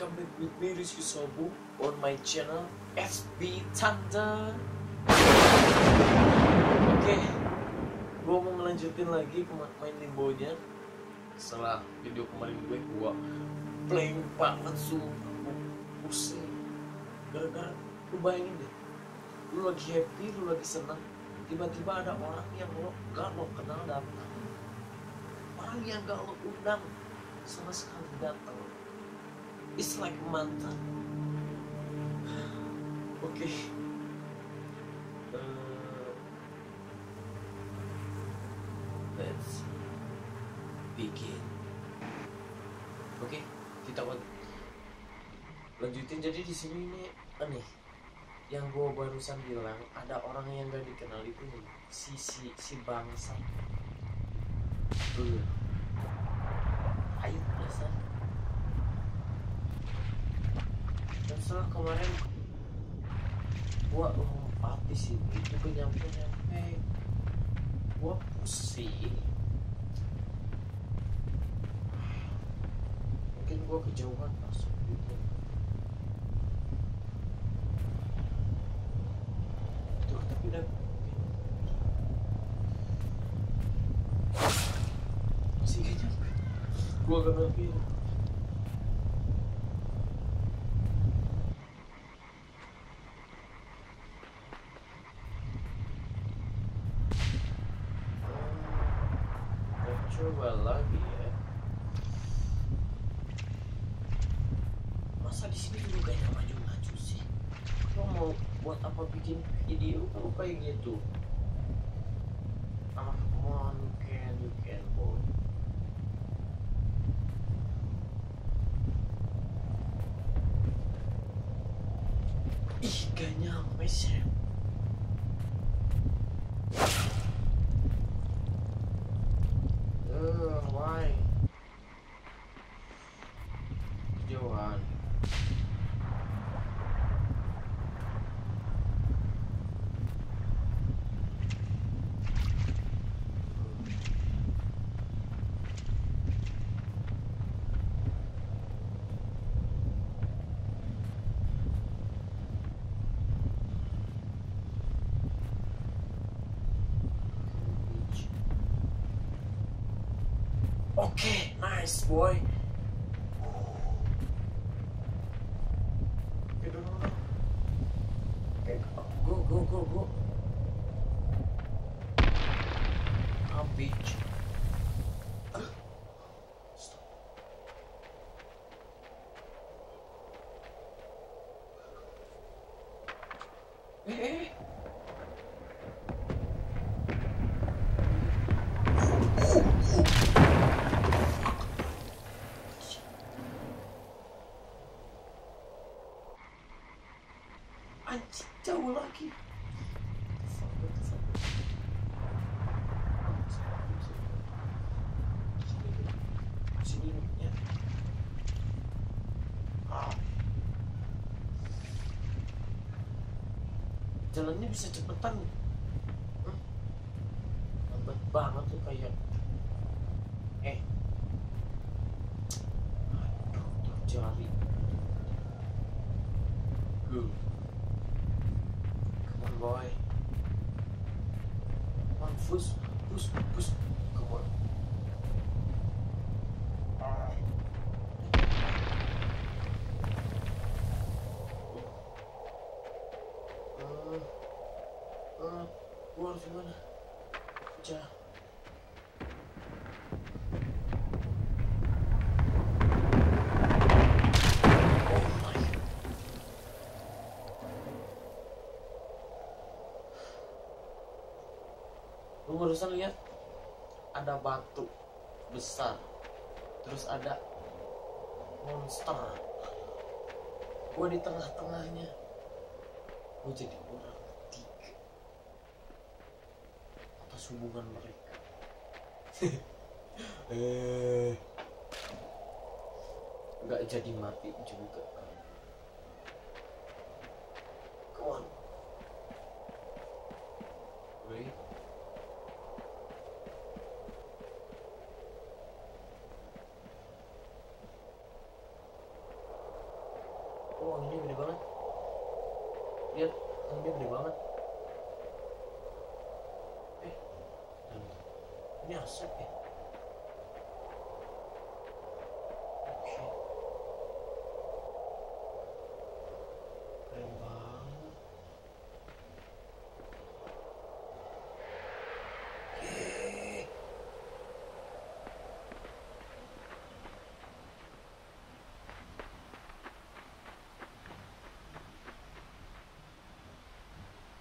welcome back with me, Luis Fisobu, on my channel SB Tante. Oke, gue mau ngelanjutin lagi main limbonya. Setelah video kemarin gue playing banget, sumpah pusing. Gara-gara lu bayangin deh, lu lagi happy, lu lagi senang, tiba-tiba ada orang yang lo gak lo kenal datang, orang yang gak lo undang sama sekali datang. It's like mantan. Oke. Let's begin. Oke, kita lanjutin. Jadi di sini ini aneh. Yang gua barusan bilang ada orang yang gak dikenal itu nih. Si bangsa. Tuh. Ayo biasa. Soalnya kemarin gua mati sih, itu nyampe gua pusing. Mungkin gua kejauhan langsung gitu. Tuh, tapi udah masih gak nyampe. Gua gak nyampe. Coba lagi ya. Masa di sini juga gak maju-maju sih. Lo mau buat apa bikin video kalau kayak gitu? Ah, come on, you can, boy. Ih, gak nyampe sih. Okay, nice boy. Okay, go. Oh, bitch. Stop. Hey. Jauh lagi. Sini. Jalannya bisa cepetan. Lambat banget tuh kayak. Aduh, terjari. Boy, come on, push, come on. Gua harus gimana? Jangan. Barusan lihat ada batu besar, terus ada monster. Gua di tengah-tengahnya, gua jadi orang ketiga atas hubungan mereka. Nggak jadi mati juga. Come on. Wait.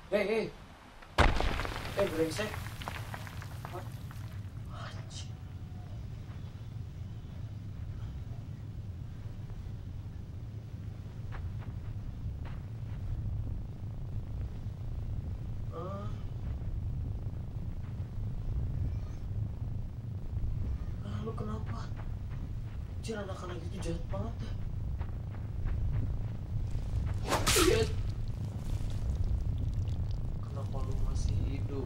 Brengsek. Lu kenapa? Anjir, anak-anak itu jahat banget ya. Kenapa lu masih hidup?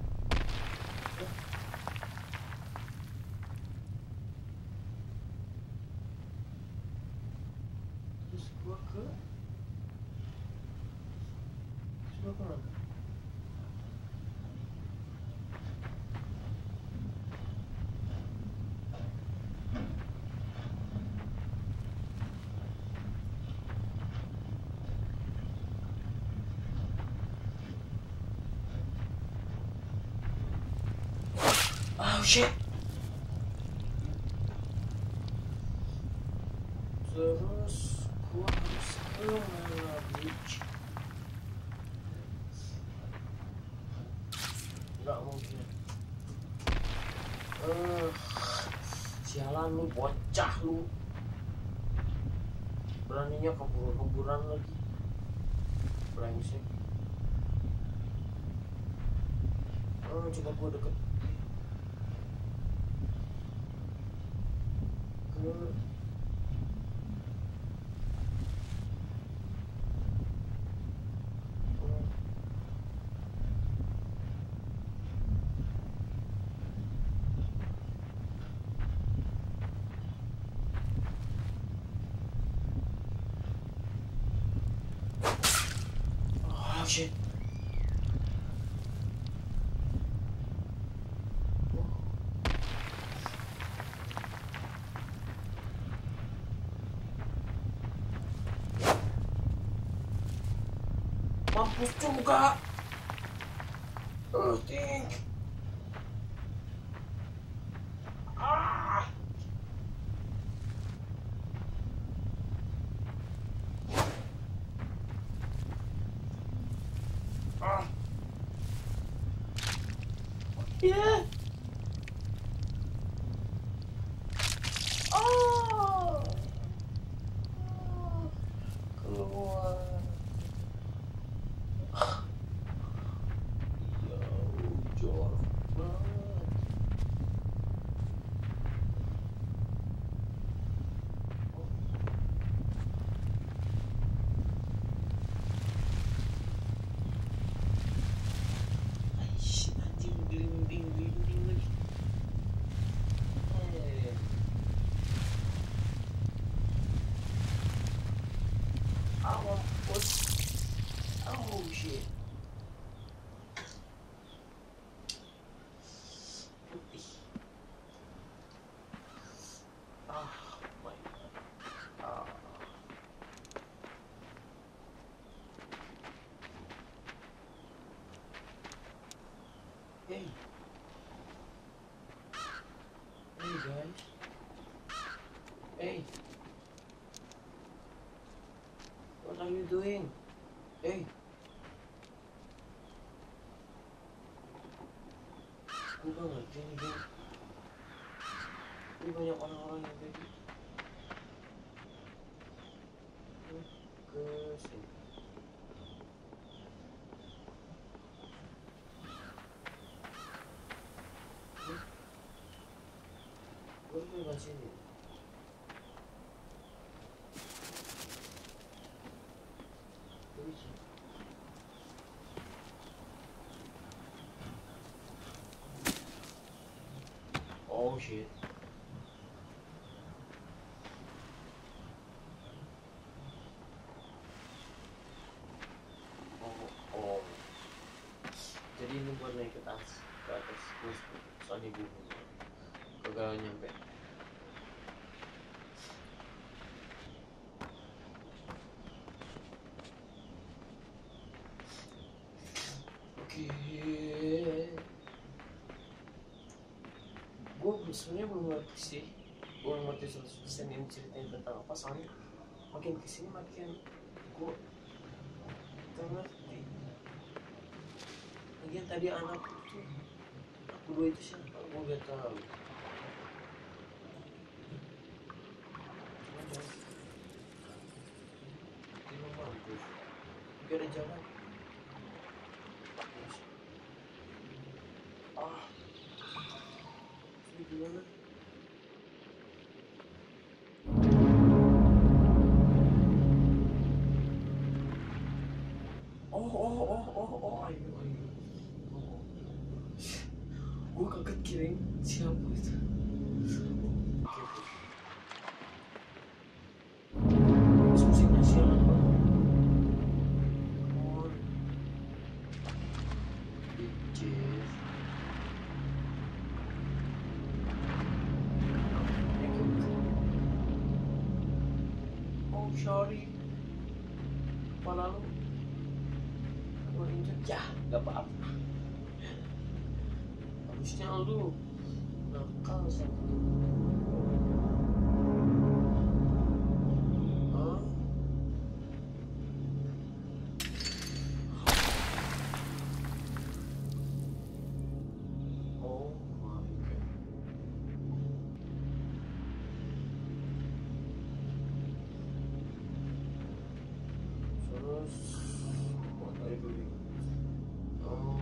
Terus gua ke? Terus gua ke mana? Oh shit. Terus gua harus ke mana lagi? Nggak mungkin. Sialan lu, bocah lu. Beraninya keburu-keburan lagi. Brengsek. Coba gua deket. Oh shit. Mampus juga. Yeah. Oh shit. Putih. Oh my god. Oh. Hey. Hey guys. Hey. What are you doing? Hey. Gue gak ngerti nih guys. Ini banyak orang-orang yang kayak gitu. Ke sini. Gue juga sini. Oh shit. Oh. Jadi ini buat naik ke atas terus soalnya bingung. Kagak nyampe. Sebenarnya belum ngerti sih, belum ngerti 100% yang ceritanya tentang apa, soalnya makin kesini makin gue gak ngerti. Lagian tadi anakku tuh, aku dua itu siapa, gue gak tahu. Ada jalan. Ah, ini gimana? Oh, ayo. Gue kaget kirain siapa itu. Sorry, kepala lu gue injek. Ya, gak apa-apa. Habisnya lu nakal sama lu. Hah? Oh my god. Terus buat dari dulu. Oh,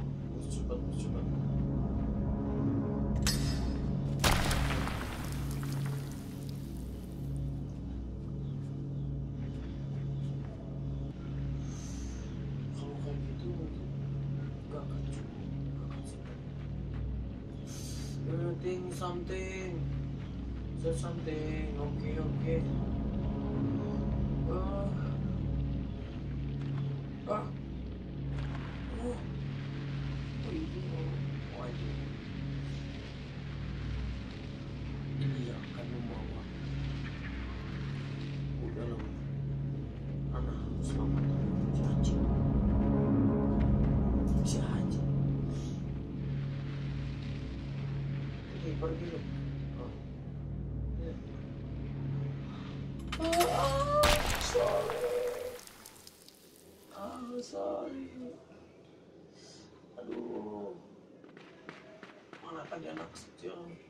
cepat. Kalau kayak gitu nggak akan cukup, something, oke. Dia akan membawa dalam anak selamat si haji. Oke, pergi dulu. Sorry. Aduh, mana tadi anak kecil.